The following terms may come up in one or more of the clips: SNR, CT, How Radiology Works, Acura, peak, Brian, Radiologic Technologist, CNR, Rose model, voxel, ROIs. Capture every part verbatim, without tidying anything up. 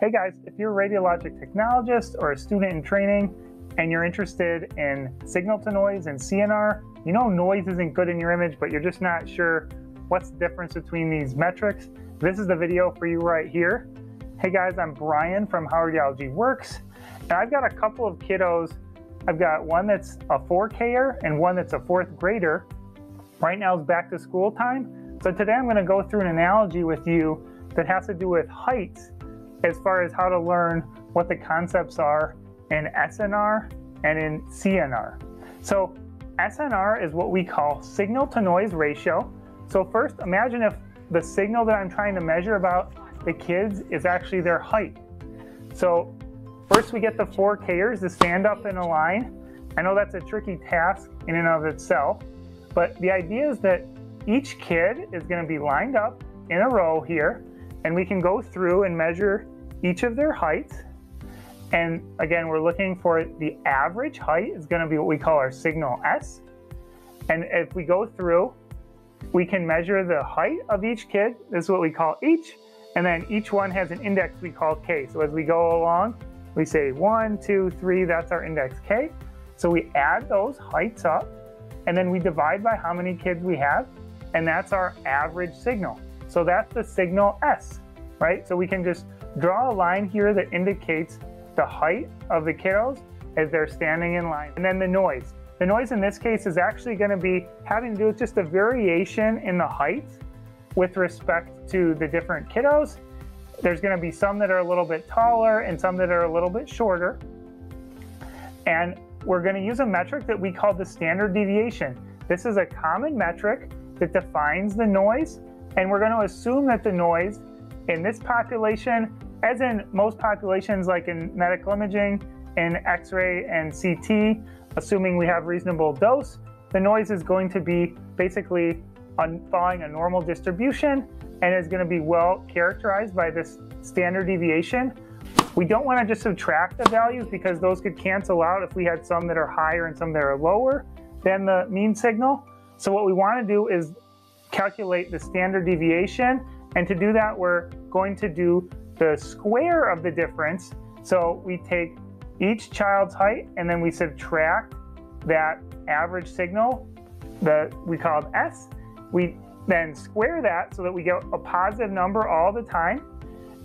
Hey guys, if you're a radiologic technologist or a student in training and you're interested in signal to noise and C N R, you know noise isn't good in your image, but you're just not sure what's the difference between these metrics, this is the video for you right here. Hey guys, I'm Brian from How Radiology Works, and I've got a couple of kiddos. I've got one that's a four K-er and one that's a fourth grader. Right now is back to school time. So today I'm gonna go through an analogy with you that has to do with heights, as far as how to learn what the concepts are in S N R and in C N R. So S N R is what we call signal to noise ratio. So first, imagine if the signal that I'm trying to measure about the kids is actually their height. So first we get the four K-ers to stand up in a line. I know that's a tricky task in and of itself, but the idea is that each kid is gonna be lined up in a row here, and we can go through and measure each of their heights. And again, we're looking for the average height is going to be what we call our signal S. And if we go through, we can measure the height of each kid. This is what we call each. And then each one has an index we call K. So as we go along, we say one, two, three, that's our index K. So we add those heights up, and then we divide by how many kids we have. And that's our average signal. So that's the signal S, right? So we can just draw a line here that indicates the height of the kiddos as they're standing in line. And then the noise. The noise in this case is actually going to be having to do with just a variation in the heights with respect to the different kiddos. There's going to be some that are a little bit taller and some that are a little bit shorter. And we're going to use a metric that we call the standard deviation. This is a common metric that defines the noise. And we're going to assume that the noise in this population, as in most populations like in medical imaging, in X-ray and C T, assuming we have reasonable dose, the noise is going to be basically following a normal distribution and is going to be well characterized by this standard deviation. We don't want to just subtract the values because those could cancel out if we had some that are higher and some that are lower than the mean signal. So what we want to do is calculate the standard deviation, and to do that we're going to do the square of the difference. So we take each child's height and then we subtract that average signal that we called S. We then square that so that we get a positive number all the time,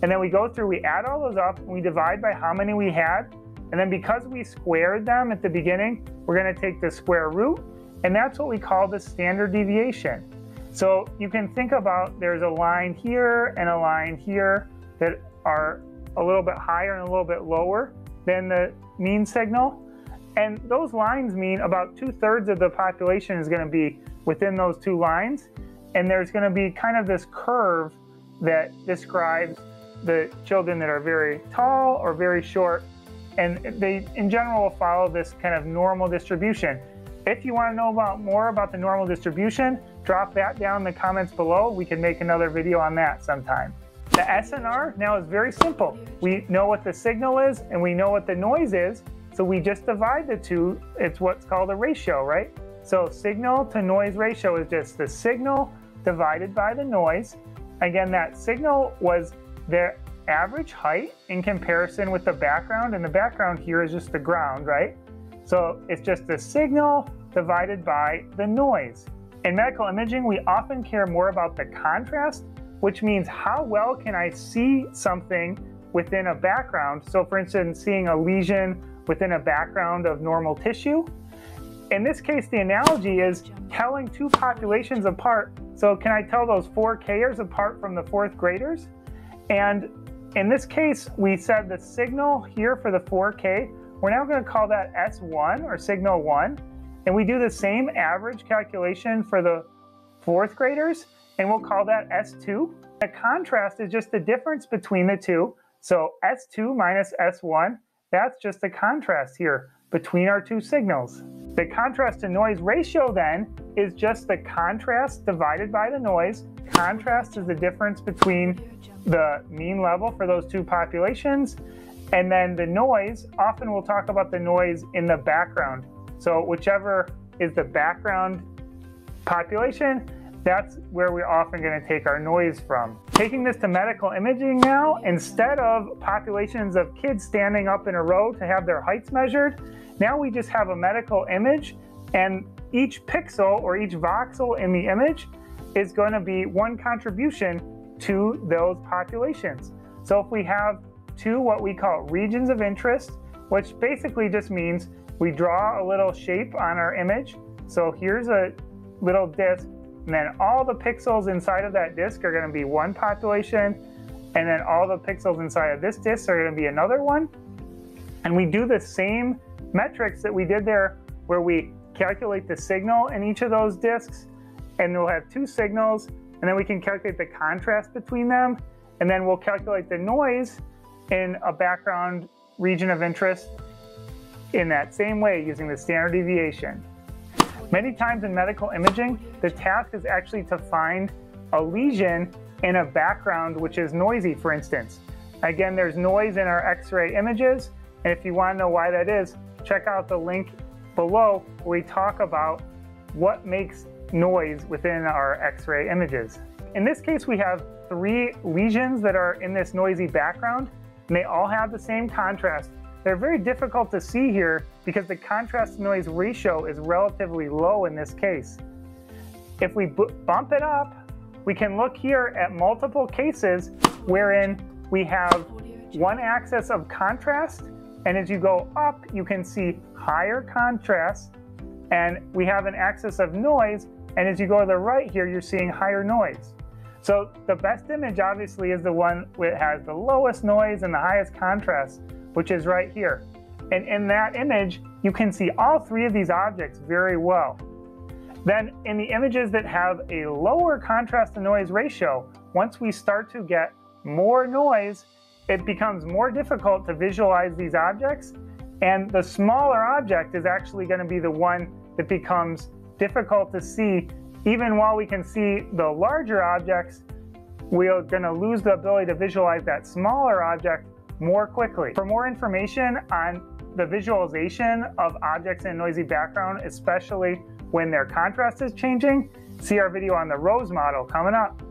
and then we go through, we add all those up, and we divide by how many we had, and then because we squared them at the beginning, we're going to take the square root, and that's what we call the standard deviation. So you can think about there's a line here and a line here that are a little bit higher and a little bit lower than the mean signal. And those lines mean about two thirds of the population is going to be within those two lines. And there's going to be kind of this curve that describes the children that are very tall or very short. And they in general will follow this kind of normal distribution. If you want to know about more about the normal distribution, drop that down in the comments below. We can make another video on that sometime. The S N R now is very simple. We know what the signal is and we know what the noise is. So we just divide the two. It's what's called a ratio, right? So signal to noise ratio is just the signal divided by the noise. Again, that signal was their average height in comparison with the background. And the background here is just the ground, right? So it's just the signal divided by the noise. In medical imaging, we often care more about the contrast, which means how well can I see something within a background. So for instance, seeing a lesion within a background of normal tissue. In this case, the analogy is telling two populations apart. So can I tell those four K-ers apart from the fourth graders? And in this case, we said the signal here for the four K, we're now going to call that S one or signal one. And we do the same average calculation for the fourth graders, and we'll call that S two. The contrast is just the difference between the two. So S two minus S one, that's just the contrast here between our two signals. The contrast to noise ratio then is just the contrast divided by the noise. Contrast is the difference between the mean level for those two populations. And then the noise, often we'll talk about the noise in the background. So whichever is the background population, that's where we're often going to take our noise from. taking this to medical imaging now, instead of populations of kids standing up in a row to have their heights measured, now we just have a medical image, and each pixel or each voxel in the image is going to be one contribution to those populations. So if we have two what we call regions of interest, which basically just means we draw a little shape on our image. So here's a little disc, and then all the pixels inside of that disc are going to be one population, and then all the pixels inside of this disc are going to be another one. And we do the same metrics that we did there, where we calculate the signal in each of those discs, and we'll have two signals, and then we can calculate the contrast between them, and then we'll calculate the noise in a background region of interest in that same way, using the standard deviation. Many times in medical imaging, the task is actually to find a lesion in a background which is noisy, for instance. Again, there's noise in our X-ray images, and if you want to know why that is, check out the link below where we talk about what makes noise within our X-ray images. In this case, we have three lesions that are in this noisy background, and they all have the same contrast. They're very difficult to see here because the contrast to noise ratio is relatively low in this case. If we bump it up, we can look here at multiple cases wherein we have one axis of contrast, and as you go up, you can see higher contrast, and we have an axis of noise, and as you go to the right here, you're seeing higher noise. So the best image obviously is the one that has the lowest noise and the highest contrast, which is right here. And in that image, you can see all three of these objects very well. Then in the images that have a lower contrast to noise ratio, once we start to get more noise, it becomes more difficult to visualize these objects, and the smaller object is actually going to be the one that becomes difficult to see. Even while we can see the larger objects, we are going to lose the ability to visualize that smaller object more quickly. For more information on the visualization of objects in a noisy background, especially when their contrast is changing, see our video on the Rose model coming up.